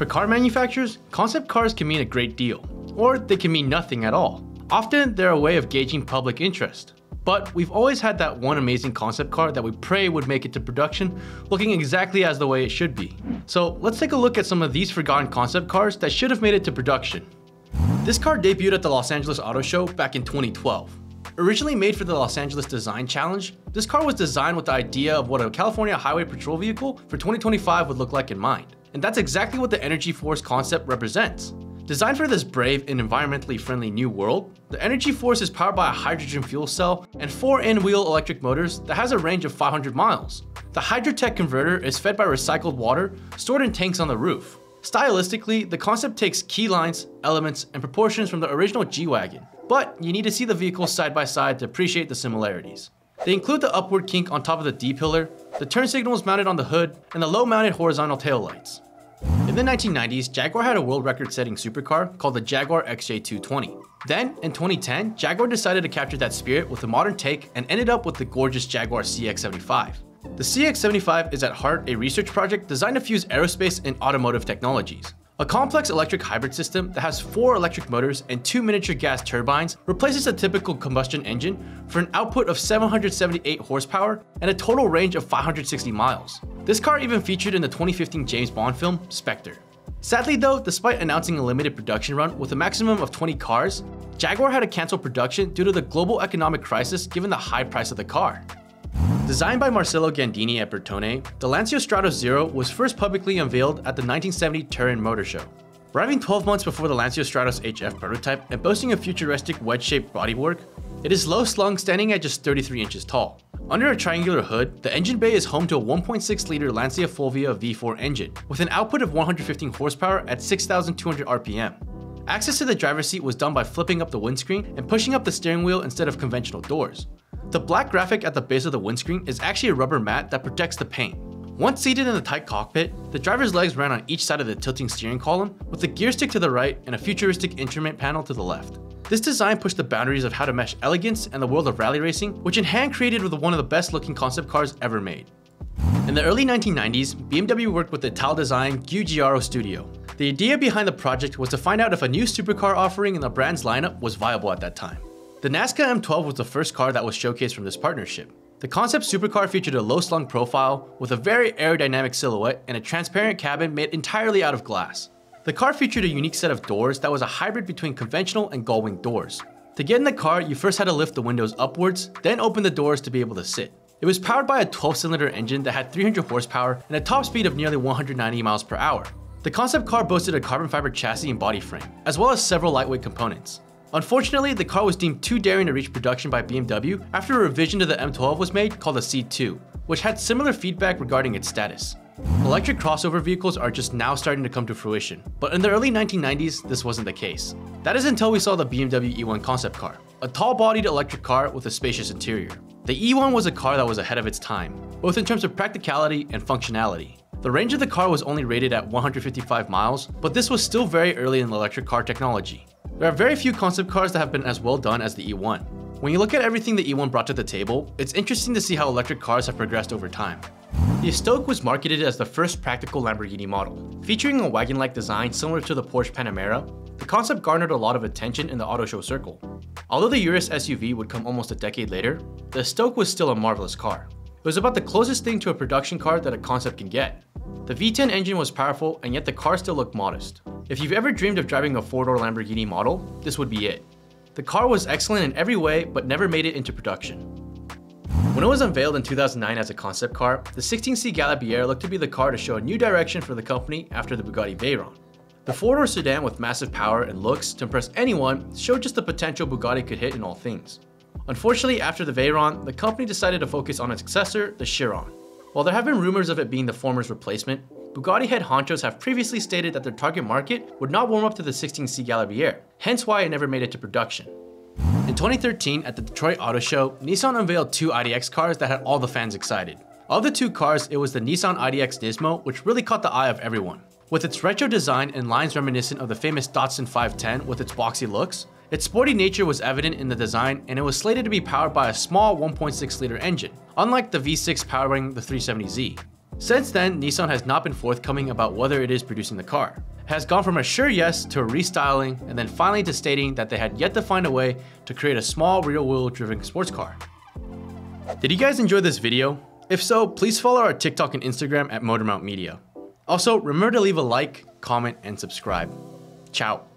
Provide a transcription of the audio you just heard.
For car manufacturers, concept cars can mean a great deal, or they can mean nothing at all. Often, they're a way of gauging public interest. But we've always had that one amazing concept car that we pray would make it to production, looking exactly as the way it should be. So let's take a look at some of these forgotten concept cars that should have made it to production. This car debuted at the Los Angeles Auto Show back in 2012. Originally made for the Los Angeles Design Challenge, this car was designed with the idea of what a California Highway Patrol vehicle for 2025 would look like in mind. And that's exactly what the Energy Force concept represents. Designed for this brave and environmentally friendly new world, the Energy Force is powered by a hydrogen fuel cell and 4 in-wheel electric motors that has a range of 500 miles. The HydroTech converter is fed by recycled water stored in tanks on the roof. Stylistically, the concept takes key lines, elements, and proportions from the original G-Wagon, but you need to see the vehicles side by side to appreciate the similarities. They include the upward kink on top of the D-pillar, the turn signals mounted on the hood, and the low-mounted horizontal taillights. In the 1990s, Jaguar had a world record-setting supercar called the Jaguar XJ220. Then, in 2010, Jaguar decided to capture that spirit with a modern take and ended up with the gorgeous Jaguar CX75. The CX75 is at heart a research project designed to fuse aerospace and automotive technologies. A complex electric hybrid system that has 4 electric motors and 2 miniature gas turbines replaces a typical combustion engine for an output of 778 horsepower and a total range of 560 miles. This car even featured in the 2015 James Bond film, Spectre. Sadly though, despite announcing a limited production run with a maximum of 20 cars, Jaguar had to cancel production due to the global economic crisis given the high price of the car. Designed by Marcello Gandini at Bertone, the Lancia Stratos Zero was first publicly unveiled at the 1970 Turin Motor Show. Arriving 12 months before the Lancia Stratos HF prototype and boasting a futuristic wedge-shaped bodywork, it is low-slung, standing at just 33 inches tall. Under a triangular hood, the engine bay is home to a 1.6-liter Lancia Fulvia V4 engine, with an output of 115 horsepower at 6,200 RPM. Access to the driver's seat was done by flipping up the windscreen and pushing up the steering wheel instead of conventional doors. The black graphic at the base of the windscreen is actually a rubber mat that protects the paint. Once seated in the tight cockpit, the driver's legs ran on each side of the tilting steering column, with the gear stick to the right and a futuristic instrument panel to the left. This design pushed the boundaries of how to mesh elegance and the world of rally racing, which in hand created with one of the best looking concept cars ever made. In the early 1990s, BMW worked with the Italdesign Giugiaro studio. The idea behind the project was to find out if a new supercar offering in the brand's lineup was viable at that time. The Nazca M12 was the first car that was showcased from this partnership. The concept supercar featured a low-slung profile with a very aerodynamic silhouette and a transparent cabin made entirely out of glass. The car featured a unique set of doors that was a hybrid between conventional and gull-wing doors. To get in the car, you first had to lift the windows upwards, then open the doors to be able to sit. It was powered by a 12-cylinder engine that had 300 horsepower and a top speed of nearly 190 miles per hour. The concept car boasted a carbon fiber chassis and body frame, as well as several lightweight components. Unfortunately, the car was deemed too daring to reach production by BMW after a revision to the M12 was made called the C2, which had similar feedback regarding its status. Electric crossover vehicles are just now starting to come to fruition, but in the early 1990s, this wasn't the case. That is until we saw the BMW E1 concept car, a tall-bodied electric car with a spacious interior. The E1 was a car that was ahead of its time, both in terms of practicality and functionality. The range of the car was only rated at 155 miles, but this was still very early in electric car technology. There are very few concept cars that have been as well done as the E1. When you look at everything the E1 brought to the table, it's interesting to see how electric cars have progressed over time. The EStoque was marketed as the first practical Lamborghini model. Featuring a wagon-like design similar to the Porsche Panamera, the concept garnered a lot of attention in the auto show circle. Although the Urus SUV would come almost a decade later, the EStoque was still a marvelous car. It was about the closest thing to a production car that a concept can get. The V10 engine was powerful, and yet the car still looked modest. If you've ever dreamed of driving a 4-door Lamborghini model, this would be it. The car was excellent in every way, but never made it into production. When it was unveiled in 2009 as a concept car, the 16C Galibier looked to be the car to show a new direction for the company after the Bugatti Veyron. The 4-door sedan with massive power and looks to impress anyone showed just the potential Bugatti could hit in all things. Unfortunately, after the Veyron, the company decided to focus on its successor, the Chiron. While there have been rumors of it being the former's replacement, Bugatti head honchos have previously stated that their target market would not warm up to the 16C Galibier, hence why it never made it to production. In 2013, at the Detroit Auto Show, Nissan unveiled 2 IDX cars that had all the fans excited. Of the 2 cars, it was the Nissan IDX Nismo, which really caught the eye of everyone. With its retro design and lines reminiscent of the famous Datsun 510 with its boxy looks, its sporty nature was evident in the design, and it was slated to be powered by a small 1.6-liter engine, unlike the V6 powering the 370Z. Since then, Nissan has not been forthcoming about whether it is producing the car. It has gone from a sure yes to a restyling, and then finally to stating that they had yet to find a way to create a small rear-wheel driven sports car. Did you guys enjoy this video? If so, please follow our TikTok and Instagram at Motor Mount Media. Also, remember to leave a like, comment, and subscribe. Ciao.